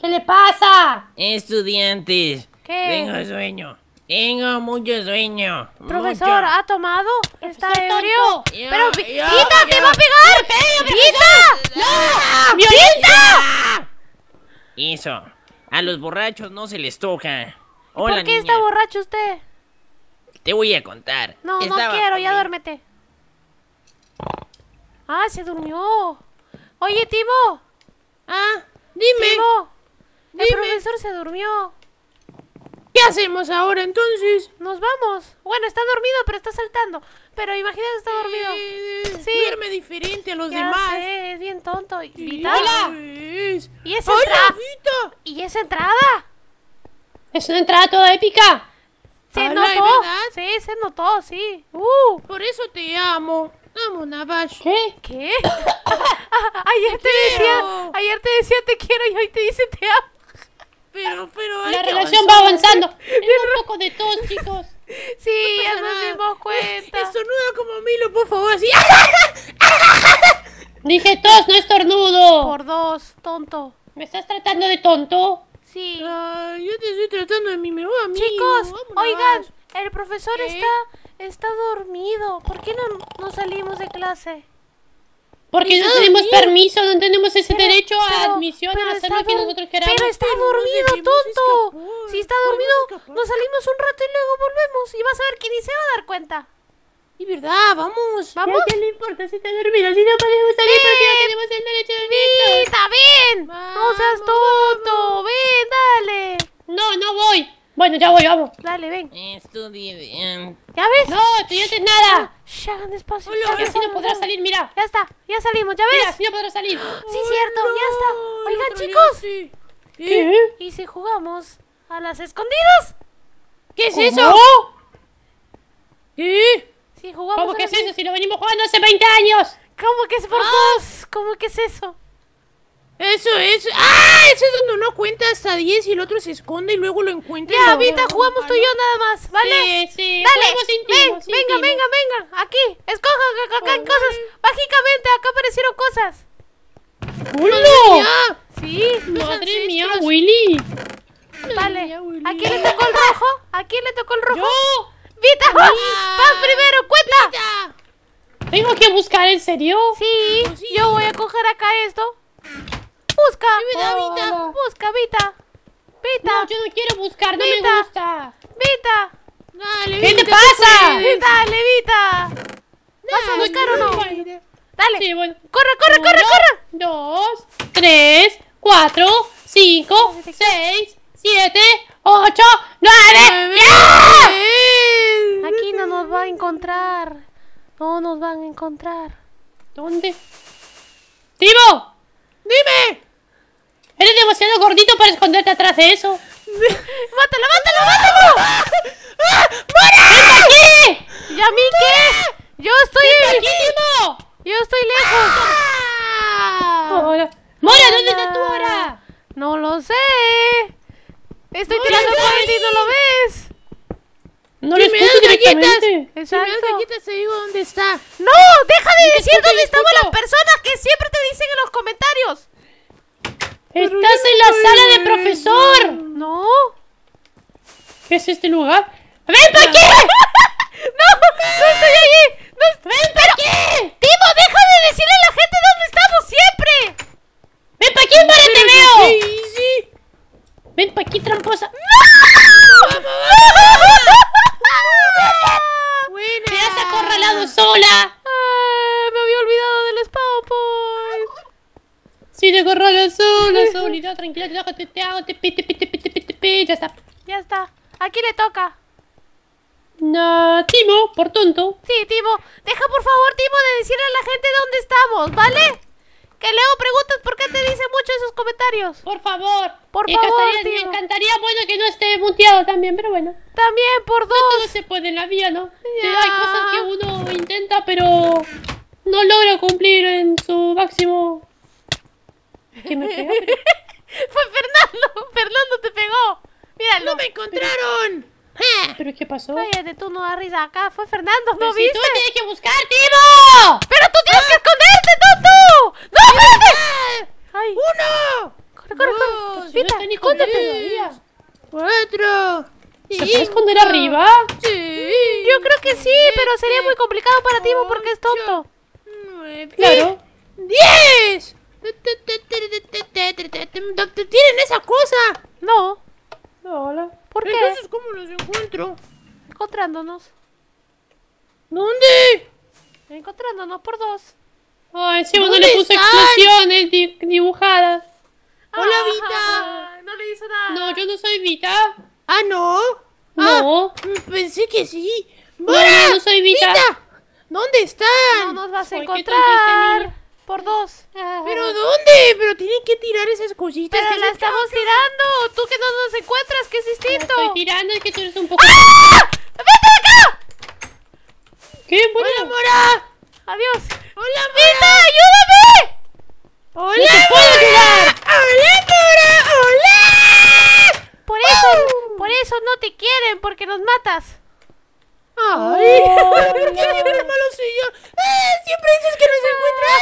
¿Qué le pasa? Estudiantes. ¿Qué? Tengo sueño. Tengo mucho sueño. Profesor, ¿ha tomado? ¿Está ebrio? Pero Vita, te va a pegar. Vita, no. Vita. Eso. A los borrachos no se les toca. Hola, ¿por qué niña está borracho usted? Te voy a contar. No, estaba no quiero, ya duérmete. Ah, se durmió. Oye, Timo. Ah, dime. Timo, el profesor se durmió. ¿Qué hacemos ahora entonces? Nos vamos. Bueno, está dormido, pero está saltando. Pero imagínate que está dormido. Sí. Duerme diferente a los demás. Sé, es bien tonto. ¿Vita? Hola. ¿Y esa entrada? Vita. ¿Y esa entrada? Es una entrada toda épica. Se notó. Sí, se notó, sí. Por eso te amo. Amo, Navash. ¿Qué? ¿Qué? Ayer te decía te quiero y hoy te dice te amo. Pero la relación va avanzando. Un poco de tos, chicos. Sí, ya nos dimos cuenta. Estornuda como Milo, por favor, así. Dije tos, no estornudo. Por dos, tonto. ¿Me estás tratando de tonto? Sí. Yo te estoy tratando de mi mejor amigo. Chicos, oigan, el profesor está dormido. ¿Por qué no salimos de clase? Porque no tenemos permiso, no tenemos ese derecho a admisión a hacer lo que nosotros queramos. Pero está dormido, tonto. Si está dormido, nos salimos un rato y luego volvemos. Y vas a ver que ni se va a dar cuenta. Y verdad, vamos. ¿Vamos? ¿Qué le importa si está dormido? Si no podemos salir porque no tenemos el derecho de admisión. ¡Vita, ven! No seas tonto. Ven, dale. No, no voy. Bueno, ya voy, vamos. Dale, ven. Estudie bien. ¿Ya ves? No, tú no haces nada. Shh, hagan despacio. Y así no podrás salir, mira. Ya está, ya salimos, ¿ya ves? Mira, así no podrás salir. Sí, cierto, ya está. Oigan, chicos. ¿Qué? ¿Y si jugamos a las escondidas? ¿Qué es eso? ¿Qué? Si jugamos ¿cómo que es eso? Si lo venimos jugando hace 20 años. ¿Cómo que es por dos? ¿Cómo que es eso? Eso. ¡Ah! Eso es donde uno cuenta hasta 10 y el otro se esconde y luego lo encuentra. Ya, Vita, jugamos tú y yo nada más, ¿vale? Sí, sí. Dale, venga. Aquí, escojan acá hay cosas. Mágicamente, acá aparecieron cosas. ¡Hola! Sí. ¡Madre mía, Willy! Vale, ¿a quién le tocó el rojo? ¿A quién le tocó el rojo? ¡Yo! ¡Vita, vas primero, cuenta! Vita. ¿Tengo que buscar, en serio? Sí, yo voy a coger acá esto. Busca, busca, Vita. Vita. No, yo no quiero buscar, no me gusta. Vita. Dale, ¿qué te pasa? Dale, Vita. ¿Vas a buscar o no? Dale. Sí, bueno. Corre. 1, 2, 3, 4, 5, 6, 7, 8, 9. ¡Ya! Aquí no nos va a encontrar. No nos van a encontrar. ¿Dónde? ¡Timo! ¡Dime! Eres demasiado gordito para esconderte atrás de eso. ¡Mátalo! ¡Mora! ¡Ven aquí! ¿Y a mí qué? Yo estoy... ¡Ven aquí, Timo! Yo estoy lejos. ¡Mora, dónde está tú ahora? No lo sé. Estoy tirando por ti, ¿no lo ves? No lo escucho directamente. Exacto. Si me das galletas te digo dónde está. ¡No! ¡Deja de decir dónde estaban las personas que siempre te dicen en los comentarios! ¡Estás en la sala de profesor! ¡No! ¿Qué es este lugar? ¡Ven para aquí! ¡No! ¡No estoy allí! ¡Ven para aquí! ¡Timo, deja de decirle a la gente dónde estamos siempre! ¡Ven para aquí, Mareteneo! ¡Sí! ¡Ven para aquí, tramposa! ¡No! ¡Vamos! ¡Te has acorralado sola! ¡Ay, me había olvidado del spawn point! ¡Sí, te acorralas sola! Tranquila, te hago, ya está. Ya está. Aquí le toca. No, Timo, por tonto. Sí, Timo. Deja, por favor, Timo, de decirle a la gente dónde estamos, ¿vale? Que luego preguntas por qué te dicen mucho en sus comentarios. Por favor. Por favor, Timo. Me encantaría, bueno, que no esté muteado también, pero bueno. También, por dos. No todo se puede en la vida, ¿no? Ya. Hay cosas que uno intenta, pero no logra cumplir en su máximo. ¿Qué me pegó? Fue Fernando. Fernando te pegó. Míralo. ¡No me encontraron! ¿Pero qué pasó? Cállate, tú no das risa acá. Fue Fernando, ¿no viste? ¡Tú tienes que buscar, Timo! ¡Pero tú tienes que esconderte, tonto! ¡No, espérate! ¡Ay! ¡1! ¡Corre, corre, corre! Vita, escóndete. ¡Cuatro! ¿Se puede esconder arriba? Sí. Yo creo que sí, pero sería muy complicado para Timo porque es tonto. 9, claro. 10. ¿Tienen esa cosa? No. Hola. ¿Por qué? Entonces, ¿cómo los encuentro? Encontrándonos. ¿Dónde? Encontrándonos por dos. Oh, encima no le puso explosiones dibujadas. Hola, Vita. No le hizo nada. No, yo no soy Vita. Ah, no. No. Pensé que sí. ¡Mora! No, no soy Vita. Vita. ¿Dónde están? No nos vas a encontrar. Por dos. ¿Pero dónde? Pero tienen que tirar esas cositas. Pero la estamos tirando. Tú que no nos encuentras, que es distinto. La estoy tirando, es que tú eres un poco... ¡Ah! ¡Vete de acá! ¡Qué bueno! ¡Hola, Mora! ¡Adiós! ¡Hola, Mora! ¡Ayúdame! ¡Hola, no te puedo ayudar! ¡Hola, Mora! ¡Hola! Por eso no te quieren, porque nos matas. Ay, ¿por qué siempre es malo soy yo? Siempre dices que nos encuentras.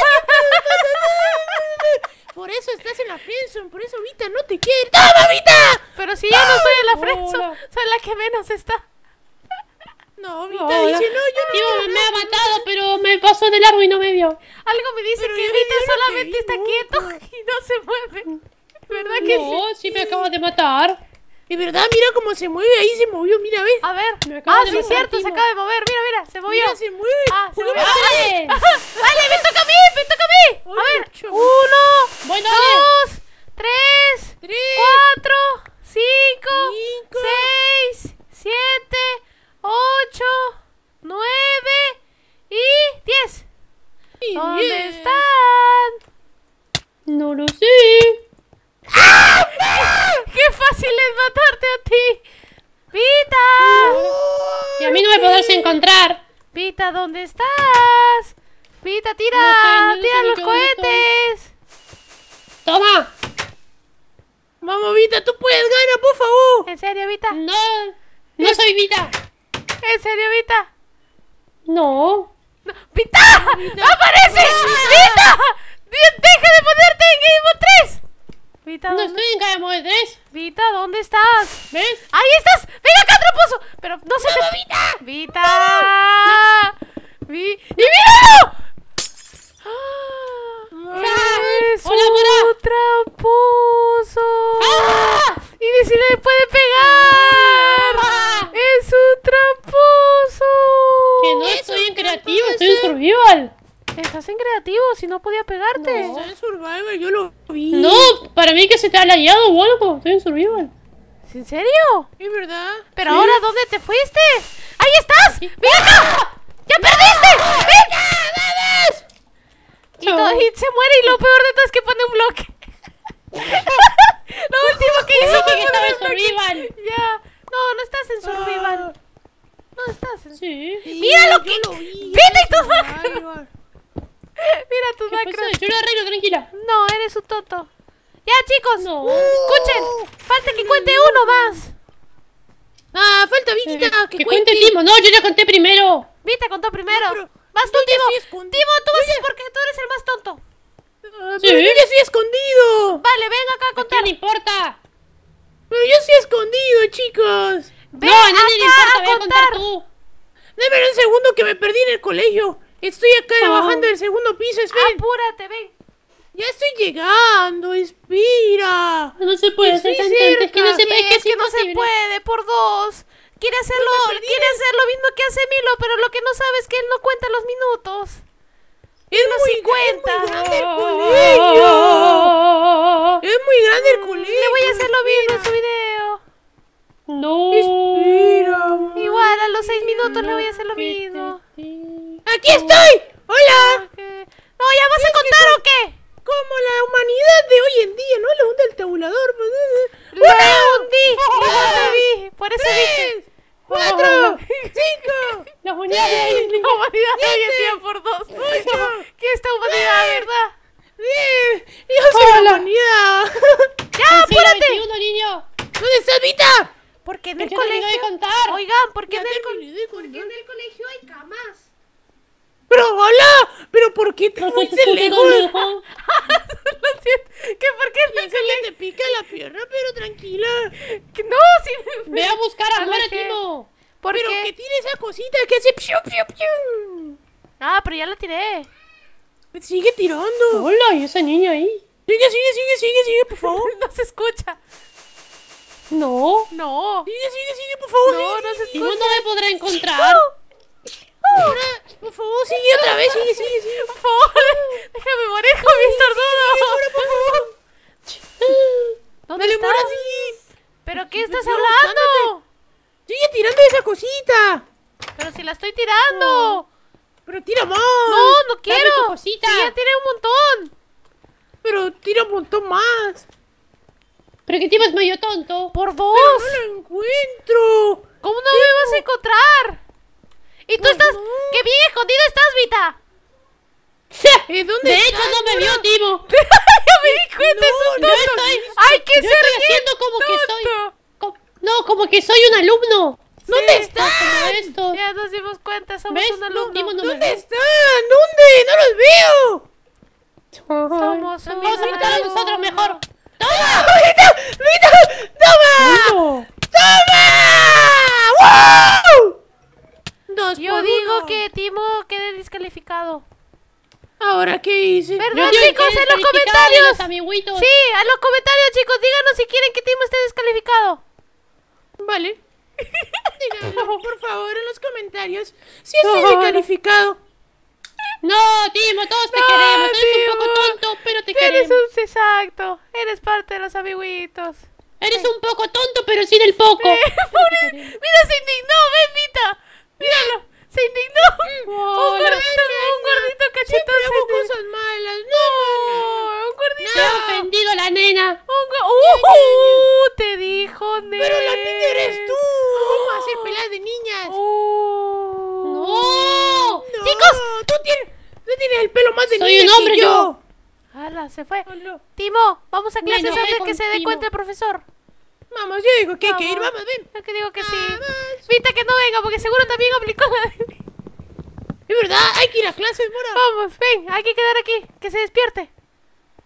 Por eso estás en la friendzone, por eso Vita no te quiere. ¡Toma, Vita! Pero si yo no estoy en la friendzone, soy la que menos está. No, Vita dice no, yo no. Tío, me ha matado, pero me pasó de largo y no me vio. Algo me dice que Vita solamente está quieto y no se mueve. ¿Verdad que sí? No, sí me acabas de matar. De verdad, mira cómo se mueve, ahí se movió, mira, ¿ves? A ver, sí es cierto, se acaba de mover, mira, se movió. Mira, se mueve. Ah, se mueve. ¡Vale! ¡Vale, me toca a mí! A ver, 1, bueno, 2, 3, 4, 5, 6, 7, 8, 9 y 10. ¿Dónde están? No lo sé. ¡Ah! ¡Qué fácil es matarte a ti! ¡Vita! Y a mí no me podrás encontrar. Vita, ¿dónde estás? Vita, tira los cohetes. ¡Toma! Vamos, Vita, tú puedes ganar, por favor. ¿En serio, Vita? No soy Vita. ¿En serio, Vita? No. ¡Vita! ¡No aparece! ¡Vita! ¡Deja de ponerte en Game of 3! Vita, no estoy en Game Mode 3. Vita, ¿dónde estás? ¿Ves? ¡Ahí estás! ¡Venga acá, tramposo! Pero no se te... ¡Vita! ¡Vita! No. ¡Y míralo! ¡Hola, Mora! ¡Tramposo! ¡Ah! ¡Y ni si le puede pegar! ¡Ah! ¡Es un tramposo! Que no estoy en creativo, estoy en survival. Estás en creativo, si no podía pegarte. No, estás en survival, yo lo vi. No, para mí que se te ha lagueado o algo. Estoy en survival. ¿En serio? Es verdad. Pero ahora, ¿dónde te fuiste? ¡Ahí estás! ¡Mira acá! ¡Ya perdiste! ¡Venga! ¡Vamos! Y se muere y lo peor de todo es que pone un bloque. Lo último que hizo fue que estaba en survival. Ya. No estás en survival. No estás en survival. Sí. Mira lo que... ¡Vete y tú! Mira tus macros. Yo lo arreglo, tranquila. No, eres un tonto. Ya, chicos, escuchen. Falta que cuente uno más. Ah, falta Vita que cuente Timo. No, yo ya conté primero. Vita contó primero. No, vas tú, Timo. Timo, tú vas porque tú eres el más tonto. Pero yo ya estoy escondido. Vale, venga acá a contar. No me importa. Pero yo estoy escondido, chicos. Ven no le importa, voy a contar tú. Dame un segundo que me perdí en el colegio. Estoy acá bajando del segundo piso, esperen. Apúrate, ven. Ya estoy llegando, inspira. No se puede hacer tanto, es que no se puede, es que no se puede, por dos. Quiere hacer lo mismo que hace Milo, pero lo que no sabe es que él no cuenta los minutos. Es muy grande el colegio. Es muy grande el colegio. Le voy a hacer lo mismo en su video. No. Inspira. Igual a los 6 minutos le voy a hacer lo mismo. ¡Aquí estoy! ¡Hola! No, ¿ya vas a contar o qué? Como la humanidad de hoy en día, ¿no? La onda del tabulador. ¡Una! ¡Hundí! ¡Vi! ¡Por eso dije! ¡4! ¡5! La humanidad de hoy en día por 2. ¿Qué es esta humanidad, verdad? ¡Yo soy la humanidad! ¡Ya, apúrate! ¿Dónde estás, Vita? Porque en el colegio... Oigan, porque en el colegio hay camas. ¡Pero hola! ¿Pero por qué te fuiste lejos? ¿Qué por qué te lejos? Te pica la pierna, pero tranquila. ¿Qué? No, si me... Ve a buscar a Bebé Timo. ¿Por qué? ¿Pero qué tiene esa cosita que hace piu, piu, piu? Ah, pero ya la tiré. Sigue tirando. Hola, ¿y esa niña ahí? Sigue, por favor. No se escucha. No. Sigue, por favor. No se escucha. No me podrá encontrar. Ahora, por favor, sigue otra vez. Sigue. Por favor, déjame morir con mi estornudo. Por favor. ¿Dónde está? Mora, sigue. ¿Pero qué estás hablando? Sigue tirando esa cosita. Pero si la estoy tirando. Pero tira más. No quiero. Sí, ya tiré un montón. Pero tira un montón más. ¿Pero qué tienes, medio tonto? Por dos. Pero no la encuentro. ¿Cómo no me vas a encontrar? Y tú estás... No. ¡Qué bien escondida estás, Vita! ¿Y dónde estás? De hecho, no me vio, Timo. Ya me di cuenta, es un tonto. Yo estoy... ¡Ay, qué ser haciendo como tonto. Como que soy un alumno. ¿Dónde están? Ya nos dimos cuenta, somos un alumno. ¿Dónde están? ¿Dónde? ¡No los veo! Vamos a invitar a nosotros mejor. ¡Toma! ¡Luita! ¡Toma! ¡Toma! ¡Wow! Yo digo que Timo quede descalificado. ¿Ahora qué hice? ¿Verdad, chicos? En los comentarios. Sí, en los comentarios, chicos. Díganos si quieren que Timo esté descalificado. Vale. Díganlo, por favor, en los comentarios si estoy descalificado. No, Timo, todos te queremos. Timo, eres un poco tonto, pero te queremos. Exacto, eres parte de los amiguitos. Eres un poco tonto, pero sin el poco. Mira, se indignó, ven, Vita. Míralo, se indignó. Oh, un gordito cachetón. Siempre hago cosas malas. No, un gordito. Te ha ofendido la nena. Te dijo, nena. Pero la niña eres tú. Vamos a hacer peleas de niñas. No. Chicos, tú tienes el pelo más de niña. Soy un hombre yo. Ala, se fue. Timo, vamos a clases antes que se dé cuenta el profesor. Vamos, yo digo que hay que ir, vamos, ven. Yo que digo que sí. Vita, que no venga, porque seguro también aplicó la de... Es verdad, hay que ir a clases, Mora. Vamos, ven, hay que quedar aquí, que se despierte.